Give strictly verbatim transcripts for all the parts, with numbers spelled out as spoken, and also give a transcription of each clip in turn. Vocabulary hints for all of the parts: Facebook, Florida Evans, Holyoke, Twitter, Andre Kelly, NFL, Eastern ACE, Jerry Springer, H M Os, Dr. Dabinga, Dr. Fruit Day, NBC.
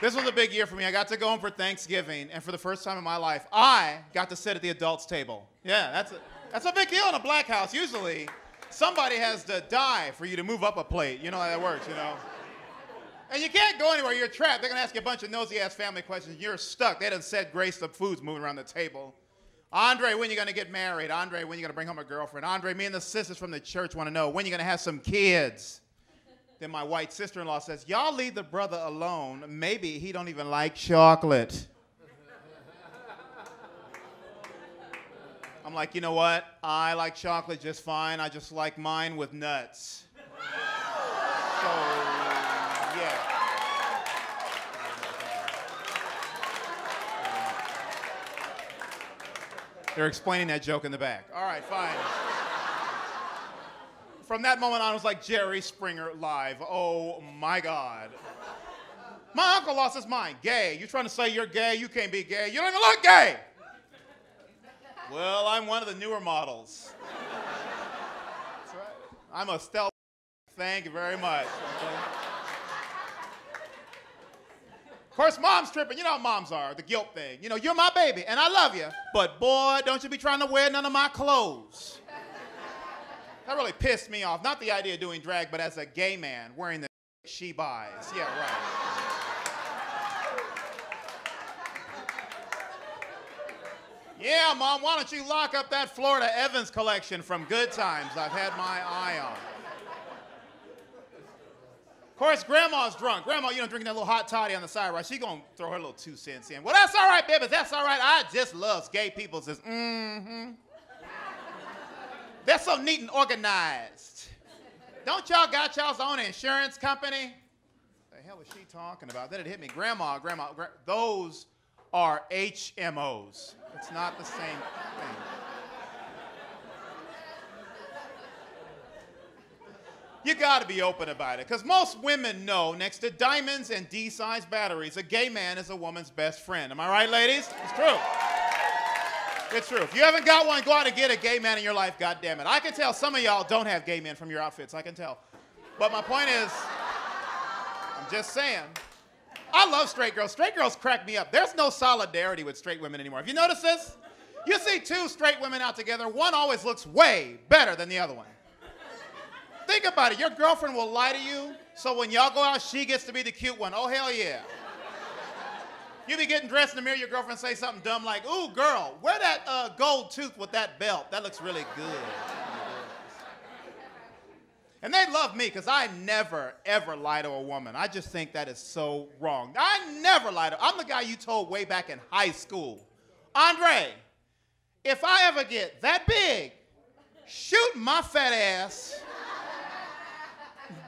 This was a big year for me. I got to go home for Thanksgiving, and for the first time in my life, I got to sit at the adults' table. Yeah, that's a, that's a big deal in a black house. Usually, somebody has to die for you to move up a plate. You know how that works, you know? And you can't go anywhere. You're trapped. They're going to ask you a bunch of nosy-ass family questions. You're stuck. They done said grace the food's moving around the table. Andre, when are you going to get married? Andre, when are you going to bring home a girlfriend? Andre, me and the sisters from the church want to know, when are you going to have some kids? Then my white sister-in-law says, y'all leave the brother alone. Maybe he don't even like chocolate. I'm like, you know what? I like chocolate just fine. I just like mine with nuts. So, yeah. They're explaining that joke in the back. All right, fine. From that moment on, it was like Jerry Springer live. Oh, my God. My uncle lost his mind. Gay. You trying to say you're gay? You can't be gay. You don't even look gay. Well, I'm one of the newer models. That's right. I'm a stealth. Thank you very much. Okay. Of course, mom's tripping. You know how moms are, the guilt thing. You know, you're my baby, and I love you, but boy, don't you be trying to wear none of my clothes. That really pissed me off. Not the idea of doing drag, but as a gay man wearing the she buys. Yeah, right. Yeah, Mom, why don't you lock up that Florida Evans collection from Good Times I've had my eye on? Of course, Grandma's drunk. Grandma, you know, drinking that little hot toddy on the side, right? She gonna throw her little two cents in. Well, that's all right, baby. That's all right. I just loves gay people. Says, mm-hmm. They're so neat and organized. Don't y'all got y'all's own insurance company? The hell is she talking about? Then it hit me. Grandma, grandma, gra those are H M Os. It's not the same thing. You gotta be open about it, because most women know next to diamonds and D-sized batteries, a gay man is a woman's best friend. Am I right, ladies? It's true. It's true. If you haven't got one, go out and get a gay man in your life, goddammit. I can tell some of y'all don't have gay men from your outfits. I can tell. But my point is, I'm just saying, I love straight girls. Straight girls crack me up. There's no solidarity with straight women anymore. Have you noticed this? You see two straight women out together, one always looks way better than the other one. Think about it. Your girlfriend will lie to you, so when y'all go out, she gets to be the cute one. Oh, hell yeah. You be getting dressed in the mirror, your girlfriend say something dumb like, ooh, girl, wear that uh, gold tooth with that belt. That looks really good. And they love me because I never, ever lie to a woman. I just think that is so wrong. I never lie to her. I'm the guy you told way back in high school. Andre, if I ever get that big, shoot my fat ass,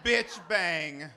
bitch bang.